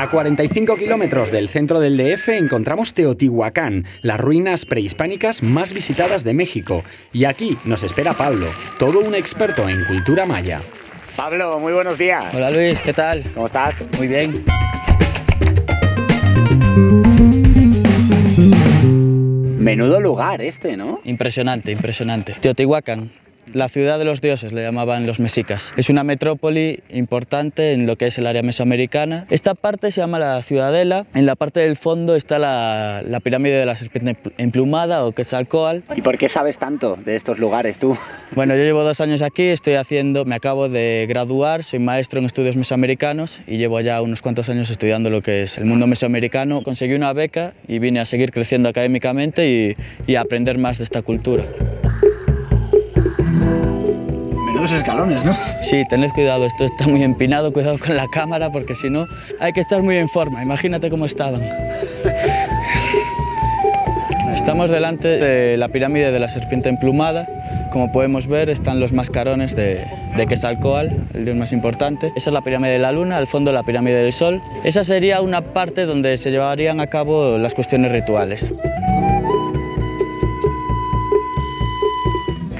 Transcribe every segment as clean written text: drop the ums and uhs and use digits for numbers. A 45 kilómetros del centro del DF encontramos Teotihuacán, las ruinas prehispánicas más visitadas de México. Y aquí nos espera Pablo, todo un experto en cultura maya. Pablo, muy buenos días. Hola Luis, ¿qué tal? ¿Cómo estás? Muy bien. Menudo lugar este, ¿no? Impresionante, impresionante. Teotihuacán. La ciudad de los dioses, le llamaban los mexicas. Es una metrópoli importante en lo que es el área mesoamericana. Esta parte se llama la ciudadela. En la parte del fondo está la pirámide de la serpiente emplumada o Quetzalcóatl. ¿Y por qué sabes tanto de estos lugares tú? Bueno, yo llevo 2 años aquí, me acabo de graduar, soy maestro en estudios mesoamericanos y llevo ya unos cuantos años estudiando lo que es el mundo mesoamericano. Conseguí una beca y vine a seguir creciendo académicamente y a aprender más de esta cultura. Los escalones, ¿no? Sí, tened cuidado, esto está muy empinado, cuidado con la cámara porque si no hay que estar muy en forma, imagínate cómo estaban. Estamos delante de la pirámide de la serpiente emplumada, como podemos ver están los mascarones de Quetzalcóatl, el dios más importante. Esa es la pirámide de la luna, al fondo la pirámide del sol. Esa sería una parte donde se llevarían a cabo las cuestiones rituales.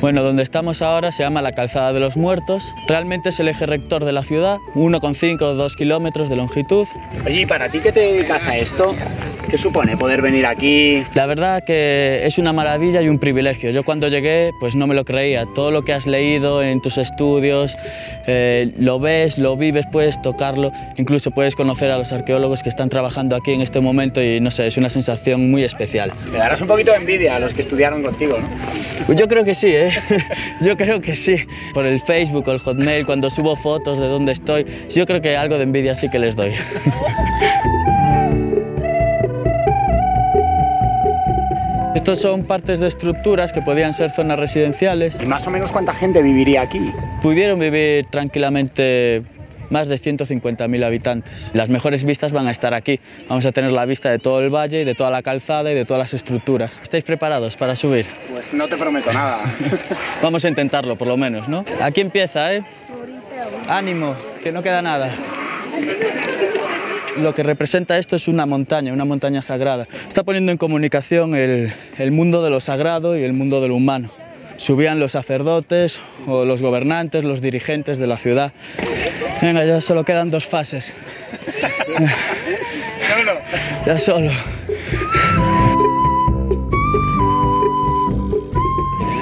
Bueno, donde estamos ahora se llama la Calzada de los Muertos. Realmente es el eje rector de la ciudad, 1,5 o 2 kilómetros de longitud. Oye, ¿y para ti qué te dedicas a esto? ¿Qué supone poder venir aquí? La verdad que es una maravilla y un privilegio. Yo cuando llegué, pues no me lo creía. Todo lo que has leído en tus estudios, lo ves, lo vives, puedes tocarlo. Incluso puedes conocer a los arqueólogos que están trabajando aquí en este momento y no sé, es una sensación muy especial. Te darás un poquito de envidia a los que estudiaron contigo, ¿no? Pues yo creo que sí, ¿eh? Yo creo que sí. Por el Facebook o el Hotmail, cuando subo fotos de dónde estoy, yo creo que algo de envidia sí que les doy. Estos son partes de estructuras que podían ser zonas residenciales. ¿Y más o menos cuánta gente viviría aquí? Pudieron vivir tranquilamente más de 150.000 habitantes. Las mejores vistas van a estar aquí. Vamos a tener la vista de todo el valle, de toda la calzada y de todas las estructuras. ¿Estáis preparados para subir? Pues no te prometo nada. Vamos a intentarlo, por lo menos, ¿no? Aquí empieza, ¿eh? Ánimo, que no queda nada. Lo que representa esto es una montaña sagrada. Está poniendo en comunicación el mundo de lo sagrado y el mundo de lo humano. Subían los sacerdotes o los gobernantes, los dirigentes de la ciudad. Venga, ya solo quedan 2 fases. Solo. Ya solo.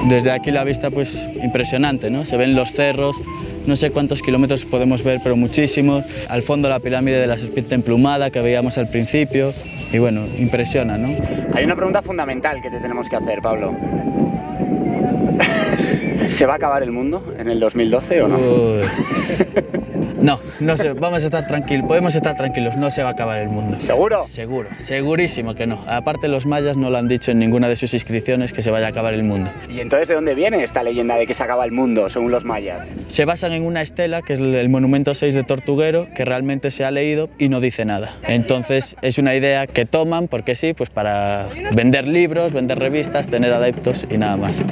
Desde aquí la vista, pues, impresionante, ¿no? Se ven los cerros. No sé cuántos kilómetros podemos ver, pero muchísimos. Al fondo la pirámide de la serpiente emplumada que veíamos al principio. Y bueno, impresiona, ¿no? Hay una pregunta fundamental que te tenemos que hacer, Pablo. ¿Se va a acabar el mundo en el 2012 o no? No, vamos a estar tranquilos, podemos estar tranquilos, no se va a acabar el mundo. ¿Seguro? Seguro, segurísimo que no. Aparte los mayas no lo han dicho en ninguna de sus inscripciones que se vaya a acabar el mundo. ¿Y entonces de dónde viene esta leyenda de que se acaba el mundo, según los mayas? Se basan en una estela, que es el monumento 6 de Tortuguero, que realmente se ha leído y no dice nada. Entonces es una idea que toman, porque sí, pues para vender libros, vender revistas, tener adeptos y nada más.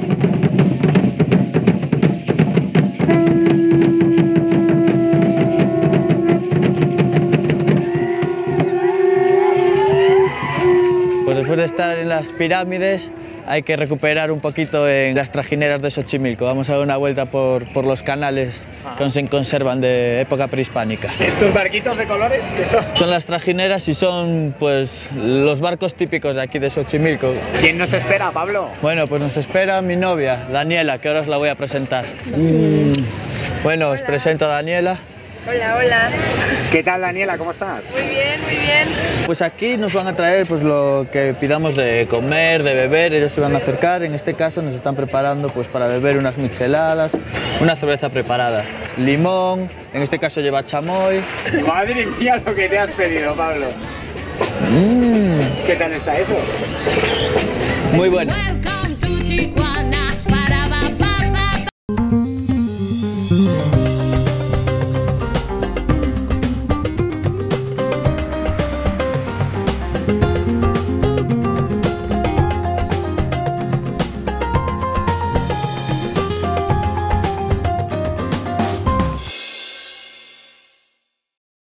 Después de estar en las pirámides hay que recuperar un poquito en las trajineras de Xochimilco. Vamos a dar una vuelta por los canales que se conservan de época prehispánica. ¿Estos barquitos de colores qué son? Son las trajineras y son pues los barcos típicos de aquí de Xochimilco. ¿Quién nos espera, Pablo? Bueno, pues nos espera mi novia, Daniela, que ahora os la voy a presentar. Bueno, os presento a Daniela. Hola, hola. ¿Qué tal, Daniela? ¿Cómo estás? Muy bien, muy bien. Pues aquí nos van a traer pues, lo que pidamos de comer, de beber, ellos se van a acercar. En este caso nos están preparando pues, para beber unas micheladas, una cerveza preparada, limón, en este caso lleva chamoy. Madre mía, lo que te has pedido, Pablo. ¿Qué tal está eso? Muy bueno.